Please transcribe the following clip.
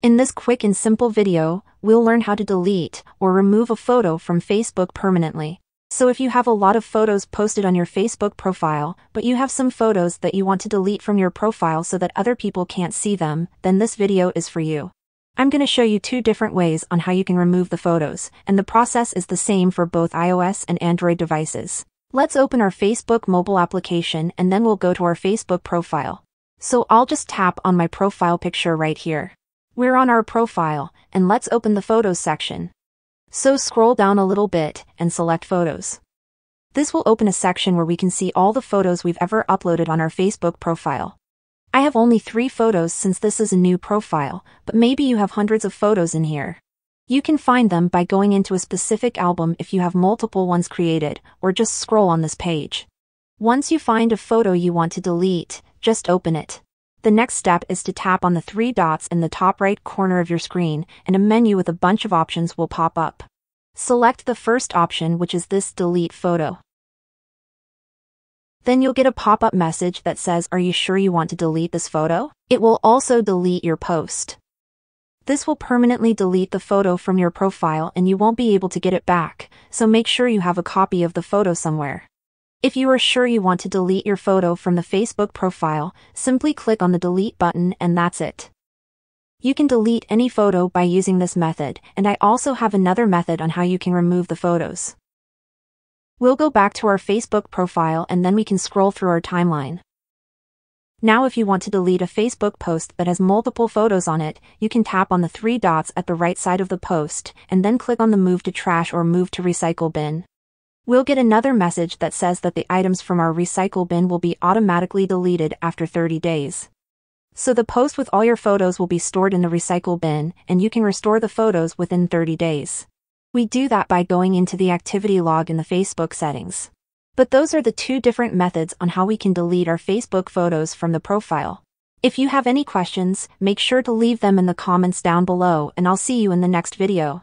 In this quick and simple video, we'll learn how to delete or remove a photo from Facebook permanently. So if you have a lot of photos posted on your Facebook profile, but you have some photos that you want to delete from your profile so that other people can't see them, then this video is for you. I'm going to show you two different ways on how you can remove the photos, and the process is the same for both iOS and Android devices. Let's open our Facebook mobile application and then we'll go to our Facebook profile. So I'll just tap on my profile picture right here. We're on our profile, and let's open the Photos section. So scroll down a little bit, and select Photos. This will open a section where we can see all the photos we've ever uploaded on our Facebook profile. I have only 3 photos since this is a new profile, but maybe you have hundreds of photos in here. You can find them by going into a specific album if you have multiple ones created, or just scroll on this page. Once you find a photo you want to delete, just open it. The next step is to tap on the 3 dots in the top right corner of your screen, and a menu with a bunch of options will pop up. Select the first option, which is this delete photo. Then you'll get a pop-up message that says, "Are you sure you want to delete this photo?" It will also delete your post. This will permanently delete the photo from your profile and you won't be able to get it back, so make sure you have a copy of the photo somewhere. If you are sure you want to delete your photo from the Facebook profile, simply click on the delete button and that's it. You can delete any photo by using this method, and I also have another method on how you can remove the photos. We'll go back to our Facebook profile and then we can scroll through our timeline. Now if you want to delete a Facebook post that has multiple photos on it, you can tap on the 3 dots at the right side of the post and then click on the move to trash or move to recycle bin. We'll get another message that says that the items from our recycle bin will be automatically deleted after 30 days. So the post with all your photos will be stored in the recycle bin, and you can restore the photos within 30 days. We do that by going into the activity log in the Facebook settings. But those are the two different methods on how we can delete our Facebook photos from the profile. If you have any questions, make sure to leave them in the comments down below, and I'll see you in the next video.